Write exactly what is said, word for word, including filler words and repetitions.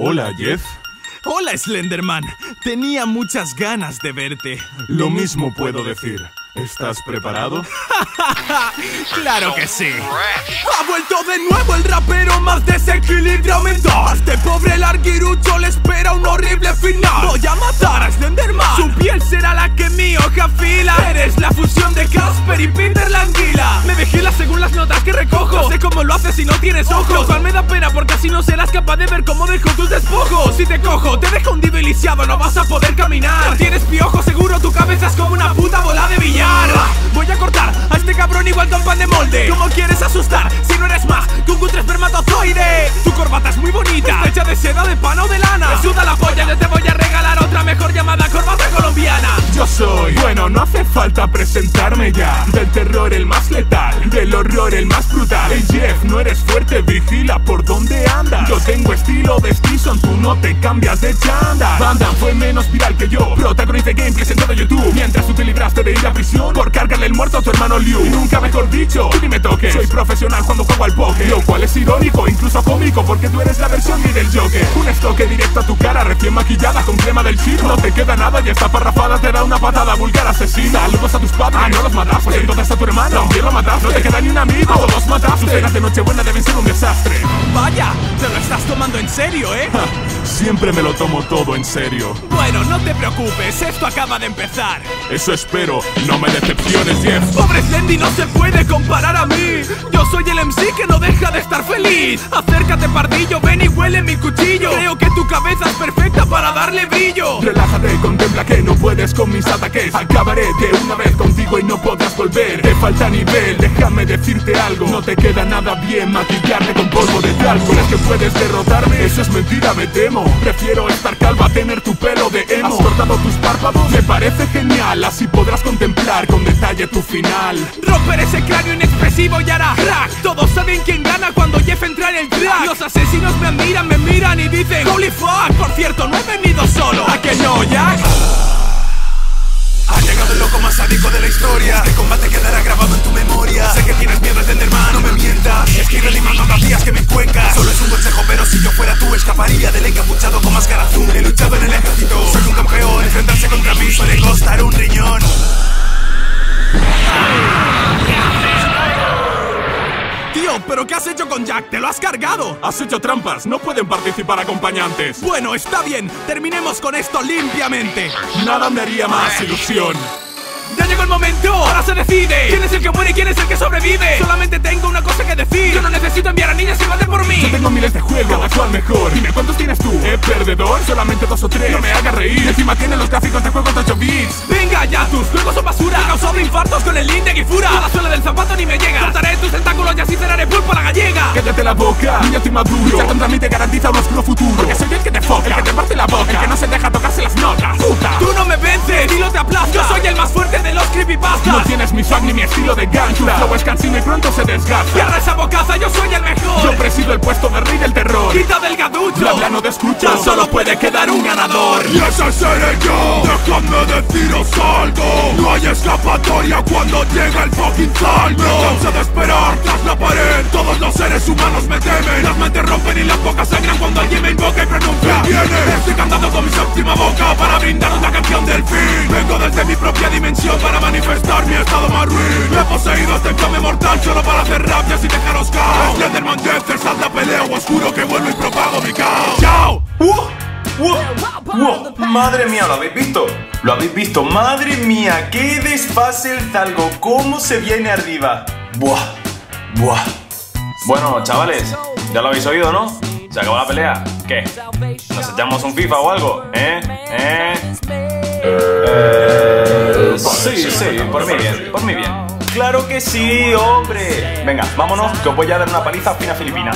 Hola, Jeff. Hola, Slenderman. Tenía muchas ganas de verte. Lo mismo puedo decir. ¿Estás preparado? ¡Claro que sí! ¡Ha vuelto de nuevo el rapero más desequilibrado mental! Este pobre larguirucho le espera un horrible final. Voy a matar a Slenderman. Su piel será la que mi hoja afila. Eres la fusión de Casper y Peter la Anguila. Me vigila según las notas que recojo. No sé cómo lo haces si no tienes ojos. Lo cual me da pena porque así no serás capaz de ver cómo dejo tus despojos. Si te cojo, te dejo hundido y lisiado. No vas a poder caminar. Tienes piojo seguro, tu cabeza es como una puta bola de billar. Voy a cortar a este cabrón igual con pan de molde. ¿Cómo quieres asustar si no eres más que un cutre espermatozoide? Tu corbata es muy bonita, hecha de seda, de pana o de lana. Me suda la polla, yo te voy a regalar otra mejor llamada corbata colombiana. Yo soy, bueno, no hace falta presentarme ya. Del terror el más letal, del horror el más brutal. Hey Jeff, no eres fuerte, vigila por dónde andas. Yo tengo estilo de Stison, tú no te cambias de chándal. Banda fue menos viral que yo, protagonicé gameplays en todo YouTube. Mientras tú te libraste de ir a prisión por cargarle el muerto a tu hermano Liu. Y nunca mejor dicho, tú ni me toques. Soy profesional cuando juego al póker, lo cual es irónico, incluso cómico, porque tú eres la versión gay del Joker. Un estoque directo a tu cara, recién maquillada con crema del Chino. No te queda nada y esta parrafada te da una patada vulgar asesina. Saludos a tus padres. Ah, no los mataste. Pues entonces a tu hermano también lo mataste. No te queda ni un amigo. A todos mataste. Sus cenas de Nochebuena deben ser un desastre. Vaya, te lo estás tomando en serio, ¿eh? Ja, siempre me lo tomo todo en serio. Bueno, no te preocupes, esto acaba de empezar. Eso espero, no me decepciones, Jeff. Pobre Slendy, no se puede comparar a mí. Yo soy el M C que no deja de estar feliz. Acércate, pardillo, ven y huele mi cuchillo. Creo que tu cabeza es perfecta para darle brillo. Relájate, contempla que no puedes con mis ataques. Acabaré de una vez contigo y no podrás volver. Te falta nivel, déjame decirte algo. No te queda nada bien maquillarte con polvo de talco. ¿Crees que puedes derrotarme? Eso es mentira, me temo. Prefiero estar calva a tener tu pelo de emo. ¿Has cortado tus párpados? Me parece genial, así podrás contemplar con detalle tu final. Romper ese cráneo inexpresivo y hará crack. Todos saben quién gana cuando Jeff entra en el track. Los asesinos me miran, me miran y dicen holy fuck. Por cierto, no he venido solo. ¿A que no, Jack? Ha llegado el loco más sádico de la historia. Este combate quedará grabado en tu memoria. Sé que tienes miedo, Slenderman, no me mientas. Esquive y mando vacías que me encuencas. Solo es un consejo, pero si yo fuera tú escaparía del encapuchado con máscara azul. He luchado en el ejército, soy un campeón. Enfrentarse contra mí suele costar un riñón. Tío, ¿pero qué has hecho con Jack? ¡Te lo has cargado! Has hecho trampas, no pueden participar acompañantes. Bueno, está bien, terminemos con esto limpiamente. Nada me haría más ilusión. ¡Ya llegó el momento! ¡Ahora se decide! ¿Quién es el que muere y quién es el que sobrevive? Solamente tengo una cosa que decir. Yo no necesito enviar a niñas que maten por mí. Yo tengo miles de juegos, cada cual mejor. Dime, ¿cuántos tienes tú? ¿Eh, perdedor? Solamente dos o tres. No me hagas reír. Encima tienen los gráficos de juegos de ocho bits. ¡Venga ya! ¡Tus juegos son basura! He causado infartos con el link de Gifura. A la suela del zapato ni me llega. Cortaré tus tentáculos y así cenaré pulpo a la gallega. ¡Cállate la boca! Niño inmaduro. Lucha contra mí te garantiza un oscuro futuro. Porque soy el que te foca, el que te parte la boca, el que no se deja tocarse las notas. ¡Puta! ¡Tú no me vences! ¡Dilo te aplasta! ¡Yo soy el más fuerte de los creepypasta! No tienes mi swag ni mi estilo de gangsta. Lo es cansino y pronto se desgasta. ¡Cierra esa bocaza, yo soy el mejor! Yo presido el puesto de rey del terror. ¡Quita del gaducho! Bla bla, no te escucho. Tan solo puede quedar un ganador. ¡Y ese seré yo! ¡Déjame deciros algo! ¡No hay escapatoria cuando llega el fucking saldo! ¡Me cansa de esperar tras la pared! ¡Todos los seres humanos me temen! ¡Las mentes rompen y las bocas sangran cuando alguien me invoca y pronuncia! ¡Viene! Estoy cantando con mi séptima boca para brindar una canción del fin. Vengo desde mi propia dimensión para manifestar mi estado más ruin. Me he poseído este infame mortal solo para hacer rabias y dejaros caos. Slenderman, Jeff, salta a pelea o oscuro que vuelvo y propago mi caos. ¡Chao! ¡Uh! ¡Uh! ¡Uh! ¡Madre mía! ¿Lo habéis visto? ¿Lo habéis visto? ¡Madre mía! ¡Qué desfase el Zalgo! ¡Cómo se viene arriba! ¡Buah! ¡Buah! Bueno, chavales, ya lo habéis oído, ¿no? ¿Se acabó la pelea? ¿Qué? ¿Nos echamos un FIFA o algo? ¿Eh? ¿Eh? Eh... Sí, sí, por mi bien, por mi bien. ¡Claro que sí, hombre! Venga, vámonos, que os voy a dar una paliza fina filipina.